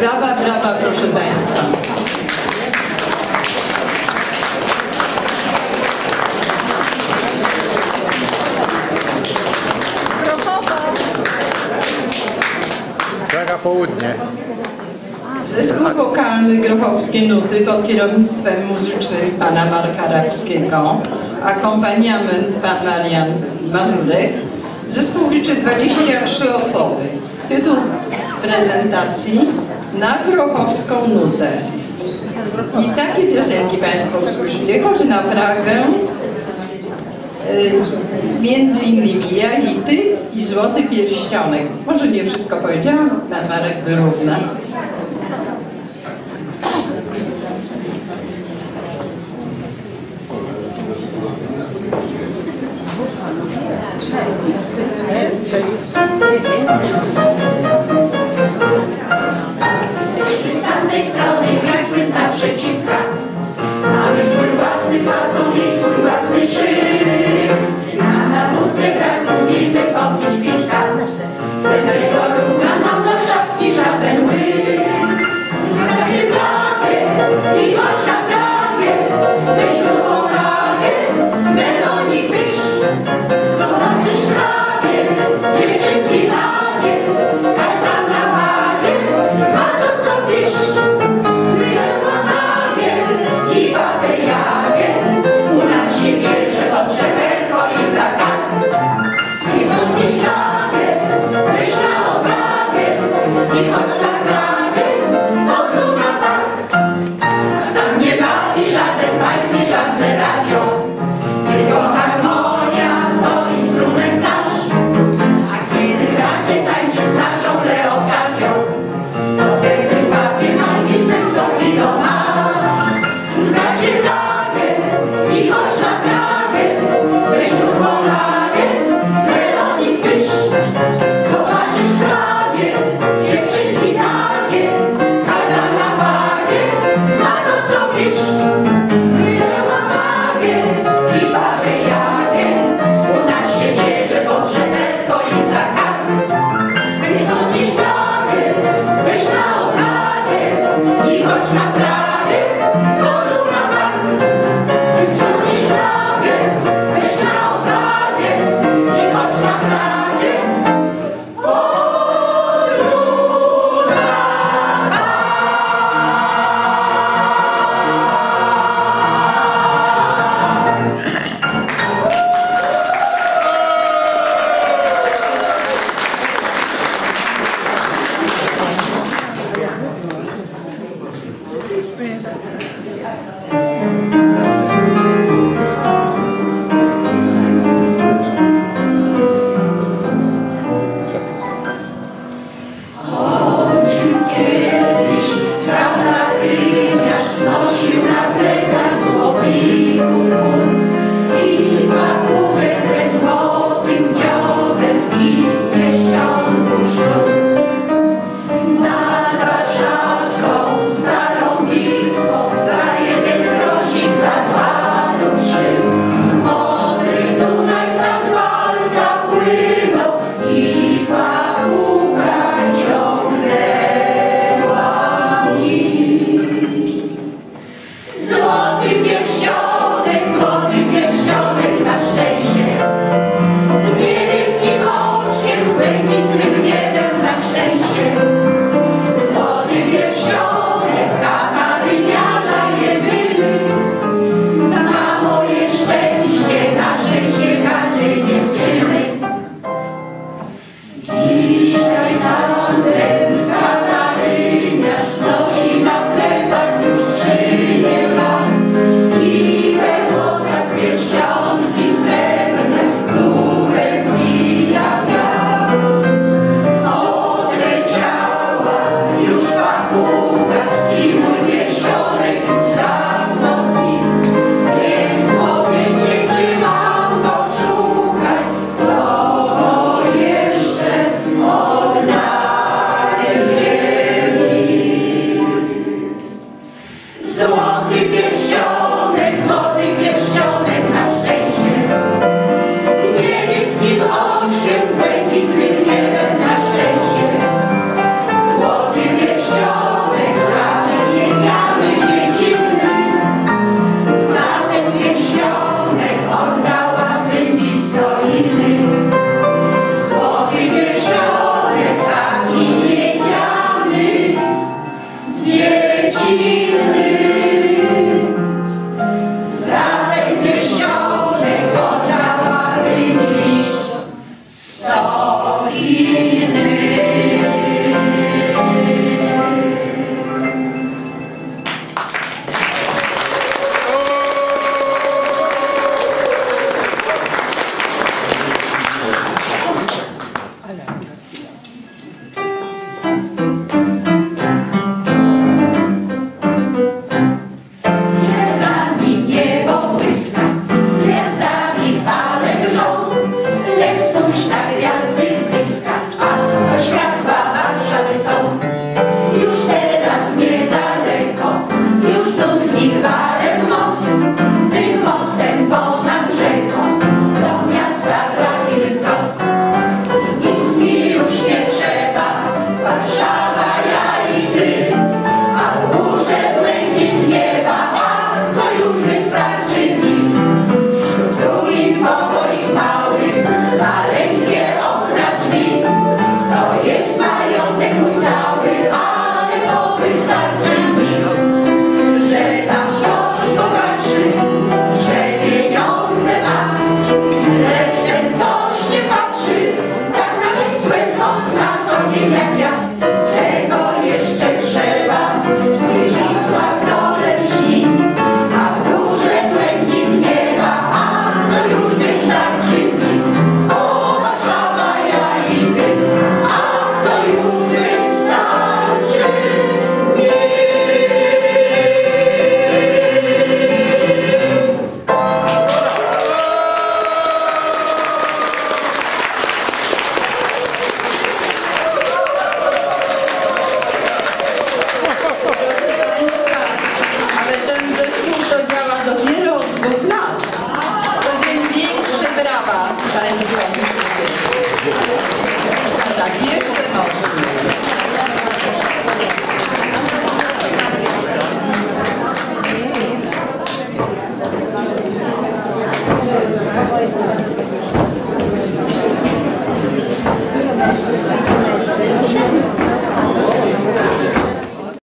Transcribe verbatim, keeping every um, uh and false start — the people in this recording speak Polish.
Brawa, brawa, proszę Państwa. Praga Południe. Zespół wokalny Grochowskie Nuty pod kierownictwem muzycznym pana Marka Rabskiego, akompaniament pan Marian Mazurek. Zespół liczy dwadzieścia trzy osoby. Tytuł prezentacji na Grochowską Nutę. I takie piosenki Państwo usłyszycie, choć na Pragę, między innymi Ja i Ty i Złoty Pierścionek. Może nie wszystko powiedziałam, pan Marek wyrówna. Thank you.